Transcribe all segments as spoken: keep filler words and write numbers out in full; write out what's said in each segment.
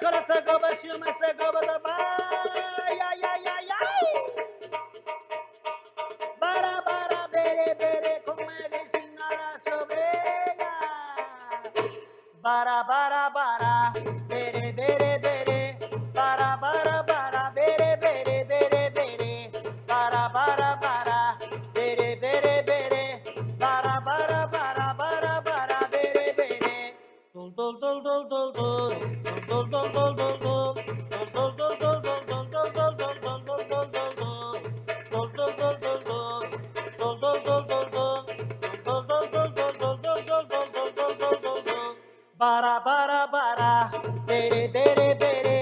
Dakota took over, Schumann took over the bar. Yeah, yeah, yeah, yeah. Bara bara bere bere, como que sin nada sobre ella. Bara bara bara, bere bere bere. Bara bara bara, bere bere bere bere. Bara bara bara, bere bere bere. Bara bara bara, bara bara bere bere. Dul dul dul dul dul dul. Dol dol dol dol dol dol dol dol dol dol dol dol dol dol dol dol dol dol dol dol dol dol dol dol dol dol. Bara bara bara, bere bere bere.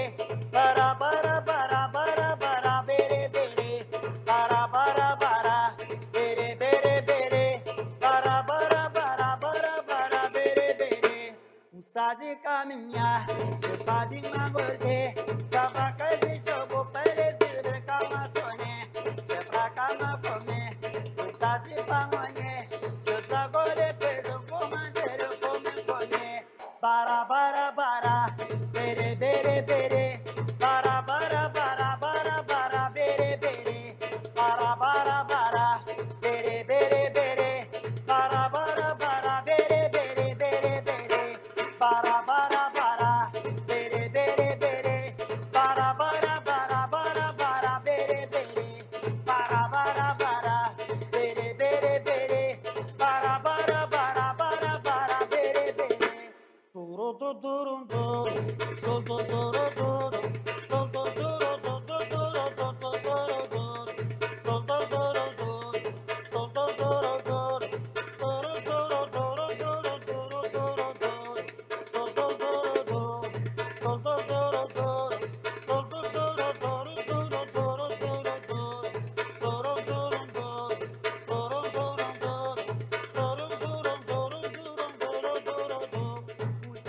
Bara bara bara, bara bara bere bere. Bara bara bara, bere bere bere. Bara bara bara, bara bara bere bere. Usa de caminhar, pode engorder, só vaca e jogo parece de camatone, se pra camatone, está de panone, eu trago de pedo comandeiro como coné, bara bara bara, bere bere bere, bara bara bara, bara bara bere bere, bara bara bara, bere bere bere, bara bara bara, bere bere bere bere, bara bara.